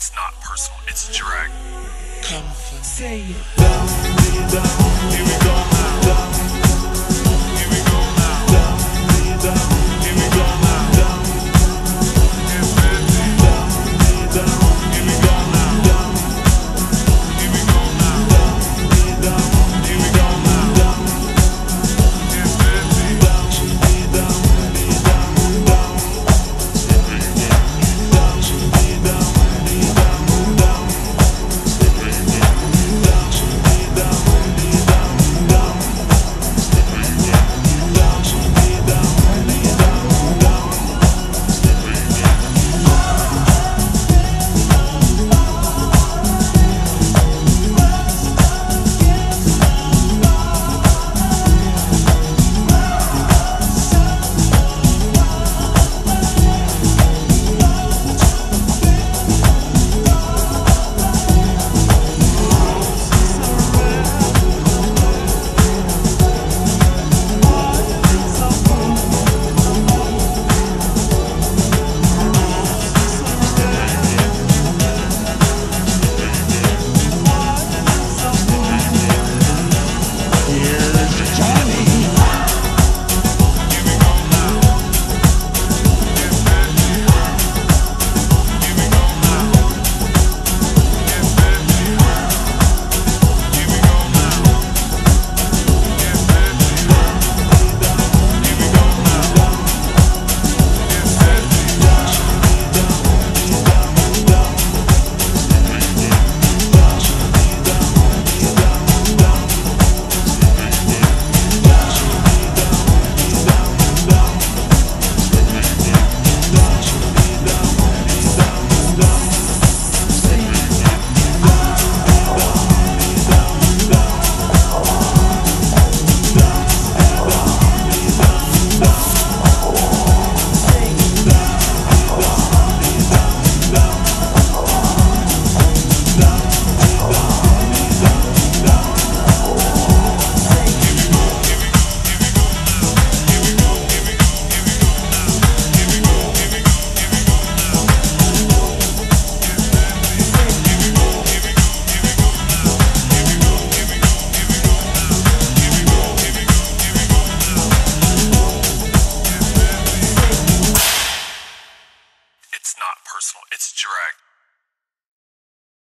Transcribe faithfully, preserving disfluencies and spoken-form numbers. It's not personal, it's direct. Come, say it. Here we go.